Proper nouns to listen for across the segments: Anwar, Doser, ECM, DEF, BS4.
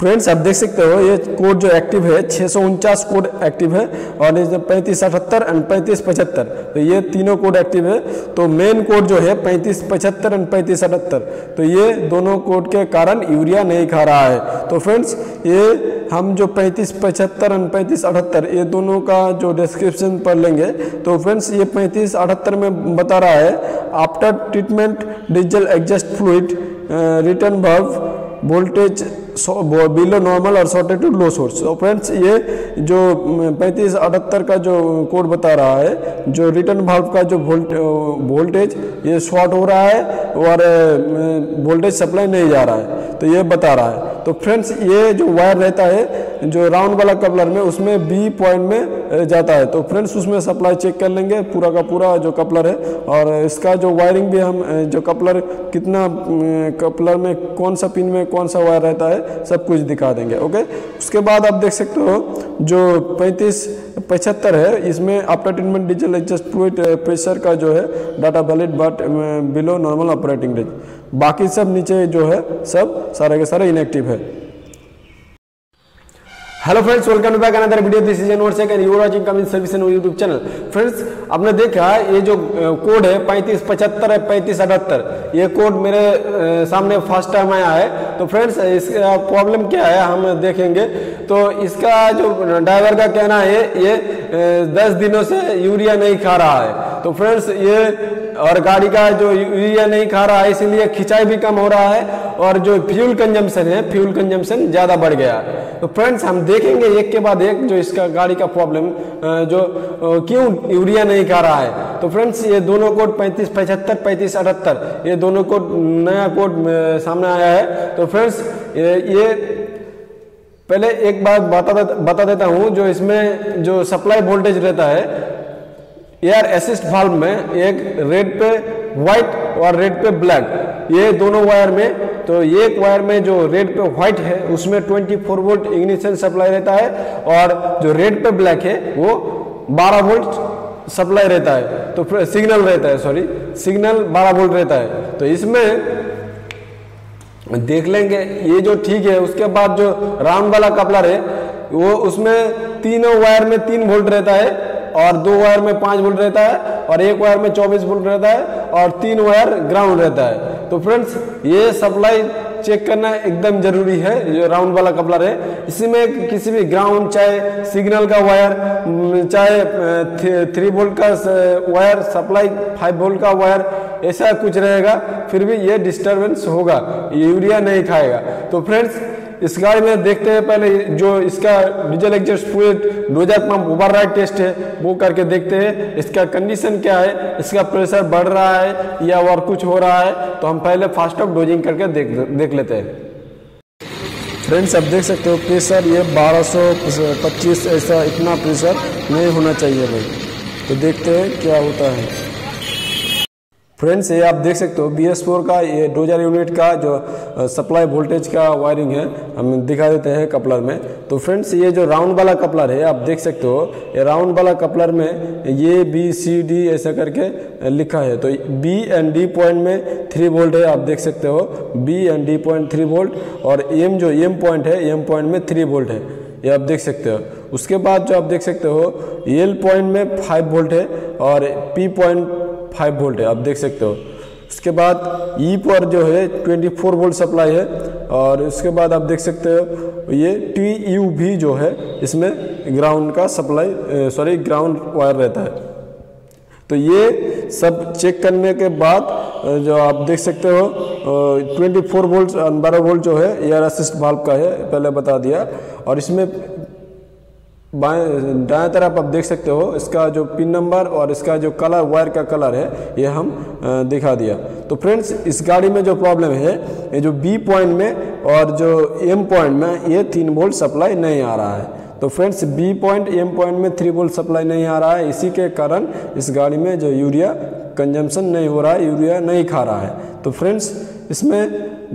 Friends आप देख सकते हो ये कोड जो एक्टिव है 649 कोड एक्टिव है और ये जो 3578 एंड 3575 तो ये तीनों कोड एक्टिव है। तो मेन कोड जो है 3575 एंड 3578 तो ये दोनों कोड के कारण यूरिया नहीं खा रहा है। तो फ्रेंड्स ये हम जो 3575 एंड 3578 ये दोनों का जो डिस्क्रिप्शन पढ़ लेंगे। तो फ्रेंड्स ये 3578 में बता रहा है after treatment diesel exhaust fluid return verb voltage below normal और शॉर्टेड टू लो सोर्स। तो फ्रेंड्स ये जो 3578 का जो कोड बता रहा है जो रिटर्न वाल्व का जो वोल्टेज ये शॉर्ट हो रहा है और वोल्टेज सप्लाई नहीं जा रहा है तो ये बता रहा है। तो फ्रेंड्स ये जो वायर रहता है जो राउंड वाला कपलर में उसमें बी पॉइंट में जाता है। तो फ्रेंड्स उसमें सप्लाई चेक कर लेंगे पूरा का पूरा जो कपलर है और इसका जो वायरिंग भी हम जो कपलर कितना कपलर में कौन सा पिन में कौन सा वायर रहता है सब कुछ दिखा देंगे। ओके उसके बाद आप देख सकते हो जो 3575 है इसमें after treatment diesel exhaust fluid pressure का जो है data valid but below normal operating range, बाकी सब नीचे जो है सब सारे के सारे इनएक्टिव है। Hello friends welcome back another video, this is Anwar second you are watching coming service in YouTube channel. Friends आपने देखा ये जो कोड है 3575 है 3578 ये कोड मेरे सामने फर्स्ट टाइम आया है। तो फ्रेंड्स इसका प्रॉब्लम क्या है हम देखेंगे। तो इसका जो ड्राइवर का कहना है ये 10 दिनों से यूरिया नहीं खा रहा है। तो फ्रेंड्स ये और गाड़ी का जो यूरिया नहीं खा रहा है इसीलिए खिंचाई भी कम हो रहा है और जो फ्यूल कंजम्पशन है फ्यूल कंजम्पशन ज़्यादा बढ़ गया। तो फ्रेंड्स हम देखेंगे एक के बाद एक जो इसका गाड़ी का प्रॉब्लम जो क्यों यूरिया नहीं खा रहा है। तो फ्रेंड्स ये दोनों कोड 3575 3578 ये दोनों कोड नया कोड सामने आया है। तो फ्रेंड्स ये पहले एक बात बता देता हूँ जो इसमें जो सप्लाई वोल्टेज रहता है एयर असिस्ट वाल्व में एक रेड पे व्हाइट और रेड पे ब्लैक ये दोनों वायर में, तो ये एक वायर में जो रेड पे व्हाइट है उसमें 24 वोल्ट इग्निशन सप्लाई रहता है और जो रेड पे ब्लैक है वो 12 वोल्ट सप्लाई रहता है। तो सिग्नल रहता है सॉरी सिग्नल 12 वोल्ट रहता है। तो इसमें देख लेंगे ये जो ठीक है। उसके बाद जो राउंड वाला कपलर है वो उसमें तीनों वायर में 3 वोल्ट रहता है और 2 वायर में 5 वोल्ट रहता है और एक वायर में 24 वोल्ट रहता है और 3 वायर ग्राउंड रहता है। तो फ्रेंड्स ये सप्लाई चेक करना एकदम जरूरी है जो राउंड वाला कपलर है। इसी में किसी भी ग्राउंड चाहे सिग्नल का वायर चाहे 3 वोल्ट का वायर सप्लाई 5 वोल्ट का वायर ऐसा कुछ रहेगा फिर भी ये डिस्टर्बेंस होगा यूरिया नहीं खाएगा। तो फ्रेंड्स इस गाड़ी में देखते हैं पहले जो इसका diesel exhaust fluid doser pump override test है वो करके देखते हैं इसका कंडीशन क्या है, इसका प्रेशर बढ़ रहा है या और कुछ हो रहा है। तो हम पहले फास्ट ऑफ डोजिंग करके देख लेते हैं। फ्रेंड्स आप देख सकते हो प्रेशर ये 1225 ऐसा इतना प्रेशर नहीं होना चाहिए भाई। तो देखते हैं क्या होता है। फ्रेंड्स ये आप देख सकते हो BS4 का ये डोजर यूनिट का जो सप्लाई वोल्टेज का वायरिंग है हम दिखा देते हैं कपलर में। तो फ्रेंड्स ये जो राउंड वाला कपलर है आप देख सकते हो ये राउंड वाला कपलर में ये B C D ऐसा करके लिखा है। तो B एंड D पॉइंट में 3 वोल्ट है आप देख सकते हो B and D point 3 volt और M जो M पॉइंट है M पॉइंट में 3 वोल्ट है ये आप देख सकते हो। उसके बाद जो आप देख सकते हो L पॉइंट में 5 वोल्ट है और P पॉइंट 5 वोल्ट है आप देख सकते हो। उसके बाद E पर जो है 24 वोल्ट सप्लाई है और उसके बाद आप देख सकते हो ये TUV जो है इसमें ग्राउंड का सप्लाई सॉरी ग्राउंड वायर रहता है। तो ये सब चेक करने के बाद जो आप देख सकते हो 24 वोल्ट 12 वोल्ट जो है एयर असिस्ट वाल्व का है पहले बता दिया और इसमें बाएं दाएं तरफ आप देख सकते हो इसका जो पिन नंबर और इसका जो कलर वायर का कलर है ये हम दिखा दिया। तो फ्रेंड्स इस गाड़ी में जो प्रॉब्लम है ये जो B पॉइंट में और जो M पॉइंट में ये 3 वोल्ट सप्लाई नहीं आ रहा है। तो friends B point M point में 3 वोल्ट सप्लाई नहीं आ रहा है इसी के कारण इस गाड़ी में जो यूरिया कंजम्पशन नहीं हो रहा है यूरिया नहीं खा रहा है। तो फ्रेंड्स इसमें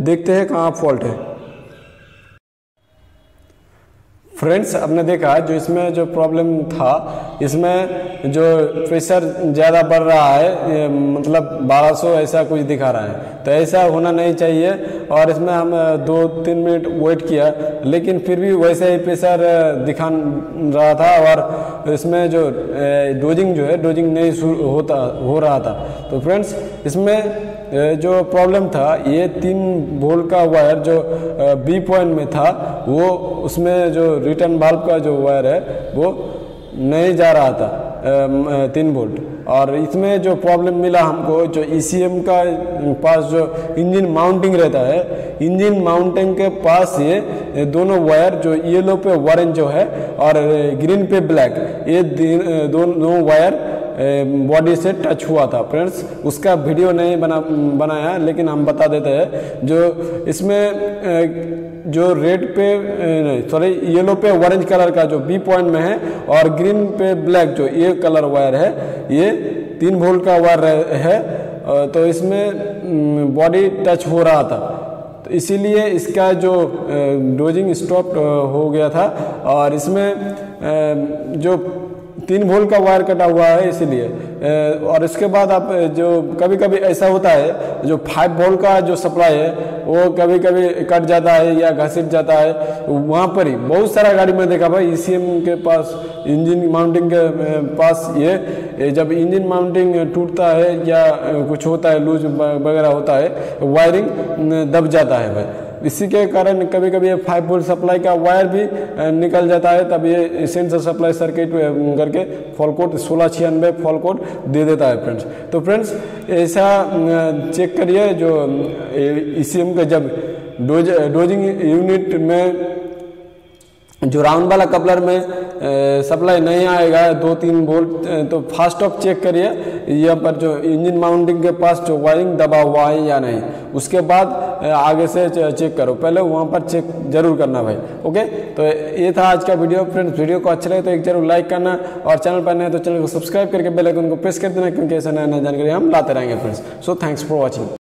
देखते हैं कहाँ फॉल्ट है। फ्रेंड्स आपने देखा जो इसमें जो प्रॉब्लम था, इसमें जो प्रेशर ज़्यादा बढ़ रहा है, मतलब 1200 ऐसा कुछ दिखा रहा है, तो ऐसा होना नहीं चाहिए। और इसमें हम 2-3 मिनट वेट किया लेकिन फिर भी वैसे ही प्रेशर दिखा रहा था और इसमें जो डोजिंग नहीं हो रहा था। तो फ्रेंड्स इसमें जो प्रॉब्लम था, ये 3 वोल्ट का वायर जो बी पॉइंट में था वो उसमें जो रिटर्न वाल्व का जो वायर है वो नहीं जा रहा था 3 वोल्ट। और इसमें जो प्रॉब्लम मिला हमको, जो ECM का पास जो इंजन माउंटिंग रहता है, इंजन माउंटिंग के पास ये दोनों वायर जो येलो पे ऑरेंज जो है और ग्रीन पे ब्लैक, ये दोनों वायर बॉडी से टच हुआ था। फ्रेंड्स उसका वीडियो नहीं बनाया लेकिन हम बता देते हैं। जो इसमें जो रेड पे सॉरी येलो पे ऑरेंज कलर का जो बी पॉइंट में है और ग्रीन पे ब्लैक जो ये कलर वायर है, ये 3 वोल्ट का वायर है, तो इसमें बॉडी टच हो रहा था, तो इसीलिए इसका जो डोजिंग स्टॉप हो गया था। और इसमें जो 3 वोल्ट का वायर कटा हुआ है इसीलिए। और इसके बाद आप जो कभी कभी ऐसा होता है जो 5 वोल्ट का जो सप्लाई है वो कभी कभी कट जाता है या घसीट जाता है, वहाँ पर ही बहुत सारा गाड़ी में देखा भाई। ECM के पास इंजन माउंटिंग के पास ये जब इंजन माउंटिंग टूटता है या कुछ होता है लूज वगैरह होता है, वायरिंग दब जाता है भाई। इसी के कारण कभी कभी 5 वोल्ट सप्लाई का वायर भी निकल जाता है, तब ये सेंसर सप्लाई सर्किट करके फॉल्ट कोड 1696 फॉल्ट कोड दे देता है। फ्रेंड्स तो फ्रेंड्स ऐसा चेक करिए जो ECM का जब डोजिंग यूनिट में जो राउंड वाला कपलर में सप्लाई नहीं आएगा 2-3 वोल्ट, तो फास्ट टॉक चेक करिए यहाँ पर जो इंजन माउंटिंग के पास जो वायरिंग दबा हुआ है या नहीं, उसके बाद आगे से चेक करो, पहले वहाँ पर चेक जरूर करना भाई। ओके तो ये था आज का वीडियो। फ्रेंड्स वीडियो को अच्छा लगे तो एक जरूर लाइक करना और चैनल पर नए तो चैनल को सब्सक्राइब करके बेल आइकन को प्रेस कर देना, क्योंकि ऐसा नया जानकारी हम लाते रहेंगे। Friends so thanks for watching.